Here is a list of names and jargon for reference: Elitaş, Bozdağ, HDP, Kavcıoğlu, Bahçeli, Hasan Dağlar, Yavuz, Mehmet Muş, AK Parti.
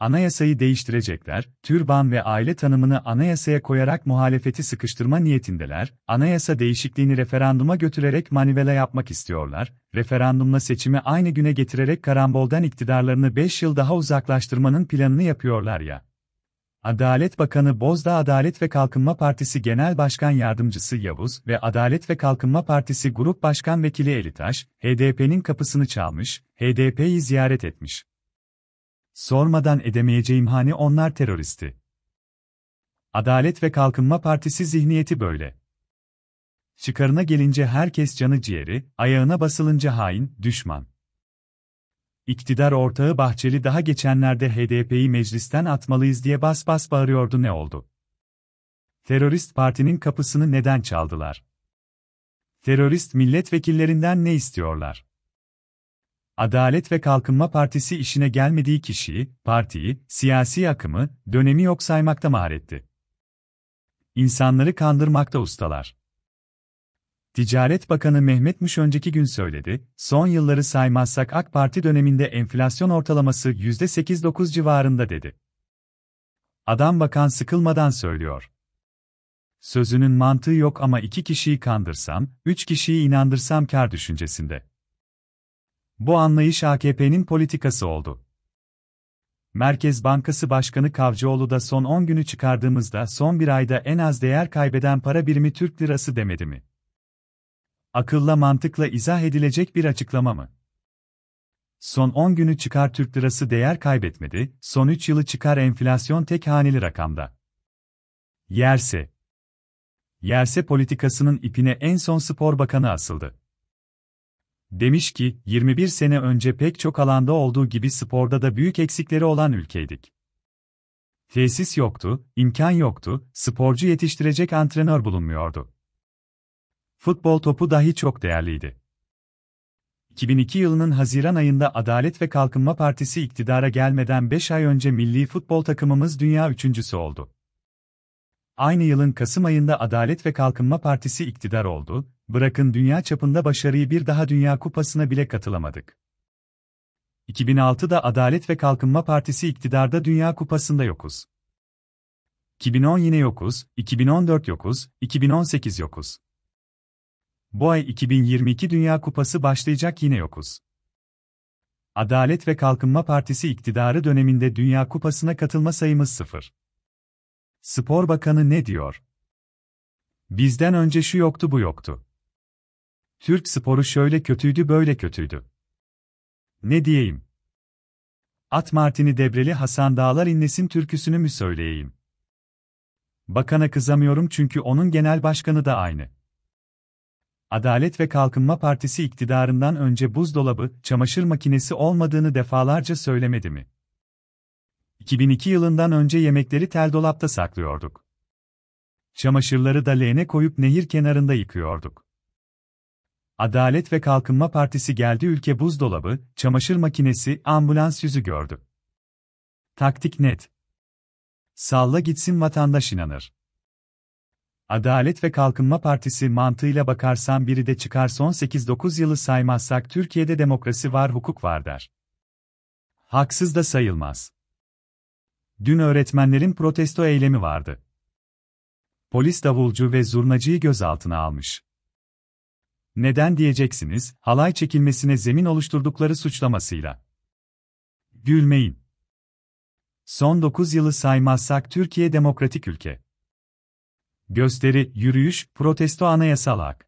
Anayasayı değiştirecekler, türban ve aile tanımını anayasaya koyarak muhalefeti sıkıştırma niyetindeler, anayasa değişikliğini referanduma götürerek manivela yapmak istiyorlar, referandumla seçimi aynı güne getirerek karamboldan iktidarlarını 5 yıl daha uzaklaştırmanın planını yapıyorlar ya. Adalet Bakanı Bozdağ, Adalet ve Kalkınma Partisi Genel Başkan Yardımcısı Yavuz ve Adalet ve Kalkınma Partisi Grup Başkan Vekili Elitaş, HDP'nin kapısını çalmış, HDP'yi ziyaret etmiş. Sormadan edemeyeceğim hani onlar teröristi. Adalet ve Kalkınma Partisi zihniyeti böyle. Çıkarına gelince herkes canı ciğeri, ayağına basılınca hain, düşman. İktidar ortağı Bahçeli daha geçenlerde HDP'yi meclisten atmalıyız diye bas bas bağırıyordu, ne oldu? Terörist partinin kapısını neden çaldılar? Terörist milletvekillerinden ne istiyorlar? Adalet ve Kalkınma Partisi işine gelmediği kişiyi, partiyi, siyasi akımı, dönemi yok saymakta maharetli. İnsanları kandırmakta ustalar. Ticaret Bakanı Mehmet Muş önceki gün söyledi, son yılları saymazsak AK Parti döneminde enflasyon ortalaması %8-9 civarında dedi. Adam bakan sıkılmadan söylüyor. Sözünün mantığı yok ama 2 kişiyi kandırsam, 3 kişiyi inandırsam kar düşüncesinde. Bu anlayış AKP'nin politikası oldu. Merkez Bankası Başkanı Kavcıoğlu da son 10 günü çıkardığımızda son bir ayda en az değer kaybeden para birimi Türk lirası demedi mi? Akılla mantıkla izah edilecek bir açıklama mı? Son 10 günü çıkar Türk lirası değer kaybetmedi, son 3 yılı çıkar enflasyon tek haneli rakamda. Yerse politikasının ipine en son Spor Bakanı asıldı. Demiş ki, 21 sene önce pek çok alanda olduğu gibi sporda da büyük eksikleri olan ülkeydik. Tesis yoktu, imkan yoktu, sporcu yetiştirecek antrenör bulunmuyordu. Futbol topu dahi çok değerliydi. 2002 yılının Haziran ayında Adalet ve Kalkınma Partisi iktidara gelmeden 5 ay önce milli futbol takımımız dünya üçüncüsü oldu. Aynı yılın Kasım ayında Adalet ve Kalkınma Partisi iktidar oldu, bırakın dünya çapında başarıyı, bir daha Dünya Kupası'na bile katılamadık. 2006'da Adalet ve Kalkınma Partisi iktidarda, Dünya Kupası'nda yokuz. 2010 yine yokuz, 2014 yokuz, 2018 yokuz. Bu ay 2022 Dünya Kupası başlayacak, yine yokuz. Adalet ve Kalkınma Partisi iktidarı döneminde Dünya Kupası'na katılma sayımız 0. Spor Bakanı ne diyor? Bizden önce şu yoktu, bu yoktu. Türk sporu şöyle kötüydü, böyle kötüydü. Ne diyeyim? At Martini Debreli Hasan Dağlar inlesin türküsünü mü söyleyeyim? Bakana kızamıyorum çünkü onun genel başkanı da aynı. Adalet ve Kalkınma Partisi iktidarından önce buzdolabı, çamaşır makinesi olmadığını defalarca söylemedi mi? 2002 yılından önce yemekleri tel dolapta saklıyorduk. Çamaşırları da leğene koyup nehir kenarında yıkıyorduk. Adalet ve Kalkınma Partisi geldi, ülke buzdolabı, çamaşır makinesi, ambulans yüzü gördü. Taktik net. Salla gitsin, vatandaş inanır. Adalet ve Kalkınma Partisi mantığıyla bakarsan biri de çıkar son 8-9 yılı saymazsak Türkiye'de demokrasi var, hukuk var der. Haksız da sayılmaz. Dün öğretmenlerin protesto eylemi vardı. Polis davulcu ve zurnacıyı gözaltına almış. Neden diyeceksiniz, halay çekilmesine zemin oluşturdukları suçlamasıyla. Gülmeyin. Son 9 yılı saymazsak Türkiye demokratik ülke. Gösteri, yürüyüş, protesto anayasal hak.